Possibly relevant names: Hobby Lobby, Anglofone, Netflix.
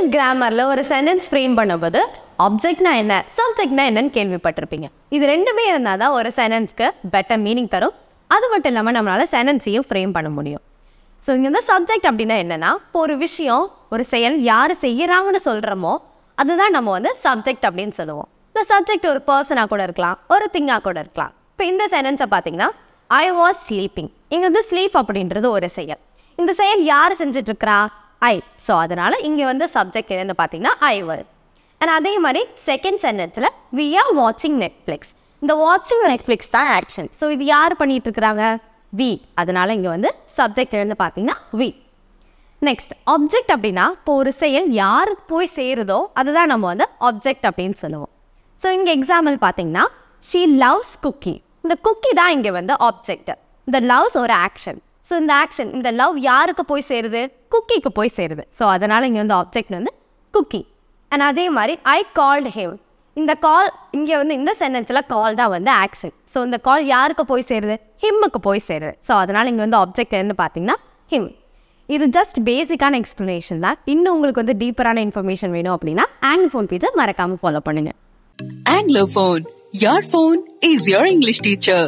English grammar la or sentence frame பண்ணும்போது object na enna subject na enna nu kelvipattirpeenga. Idu rendume irundha da or sentence ku better meaning tharum. Adu mattum illama nammala sentence ayum frame panna mudiyum. So inga subject appadina enna na oru vishayam oru seyal yaar seiyraanga nu solramo adhu da namu vandu subject appdin solluvom. The subject oru person ah kuda irkalam oru thing ah kuda irkalam. Ipo indha sentence ah pathina I was sleeping. Inga the sleep appdindrathu oru seyal. Indha seyal yaar senjitirukra I. So adanal inge vanda subject enna pathina I will. And adey mari second sentence la we are watching Netflix. The watching Netflix is action. So idu yaar panniterukkranga we. Adanal inge vanda subject enna pathina we. Next object appadina poru seyal yaar poi seirudo adha namu vanda object appdin solluvom. So inge example pathina she loves cookie. The cookie da inge vanda object. The loves or action. So in the action in the love yarukku poi serudhu cookie ku poi serudhu. So adanal inge vanda object vanda cookie. And adey mari I called him. In the call inge vanda in the sentence la call da vanda action. So in the call yarukku poi serudhu him ku poi serudhu. So adanal inge vanda object enna pathina him. Idu just basic an explanation la innu ungalku vanda deeper ana information venum appadina Anglophone page marakama follow pannunga. Anglophone, your phone is your English teacher.